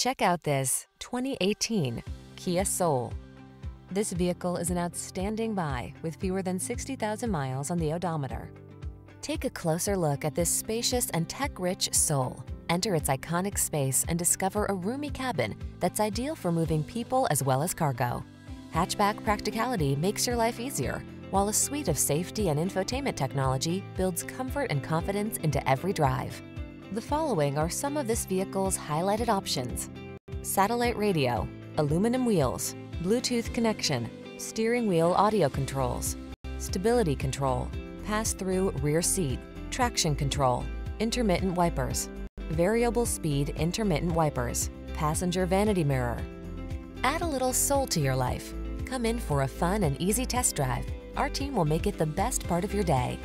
Check out this 2018 Kia Soul. This vehicle is an outstanding buy with fewer than 60,000 miles on the odometer. Take a closer look at this spacious and tech-rich Soul. Enter its iconic space and discover a roomy cabin that's ideal for moving people as well as cargo. Hatchback practicality makes your life easier, while a suite of safety and infotainment technology builds comfort and confidence into every drive. The following are some of this vehicle's highlighted options: satellite radio, aluminum wheels, Bluetooth connection, steering wheel audio controls, stability control, pass-through rear seat, traction control, intermittent wipers, variable speed intermittent wipers, passenger vanity mirror. Add a little soul to your life. Come in for a fun and easy test drive. Our team will make it the best part of your day.